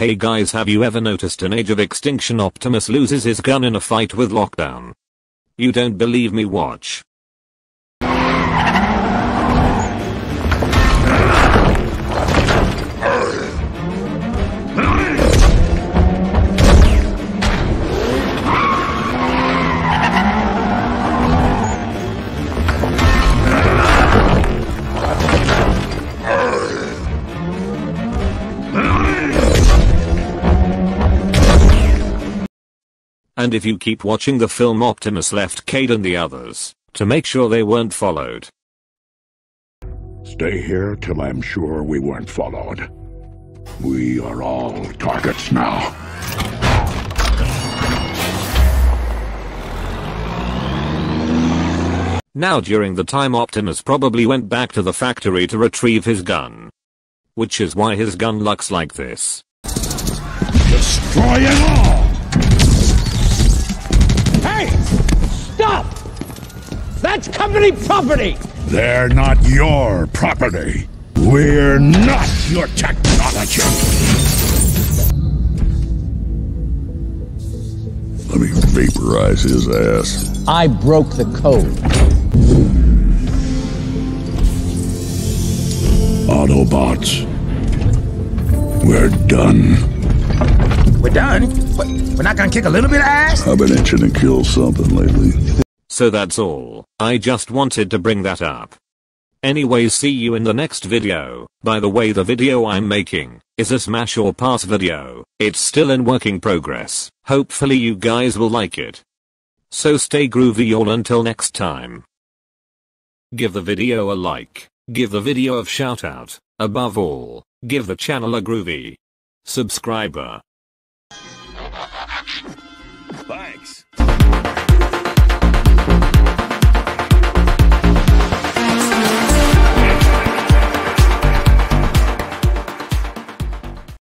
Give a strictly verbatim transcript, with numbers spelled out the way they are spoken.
Hey guys, have you ever noticed in Age of Extinction Optimus loses his gun in a fight with Lockdown? You don't believe me? Watch. And if you keep watching the film, Optimus left Cade and the others to make sure they weren't followed. Stay here till I'm sure we weren't followed. We are all targets now. Now during the time, Optimus probably went back to the factory to retrieve his gun, which is why his gun looks like this. Destroy it all! Stop! That's company property! They're not your property. We're not your technology. Let me vaporize his ass. I broke the code. Autobots. We're done. We're done? What, we're not gonna kick a little bit of ass? I've been itching to kill something lately. So that's all. I just wanted to bring that up. Anyways, see you in the next video. By the way, the video I'm making is a smash or pass video. It's still in working progress. Hopefully you guys will like it. So stay groovy y'all until next time. Give the video a like. Give the video a shout out. Above all, give the channel a groovy subscriber.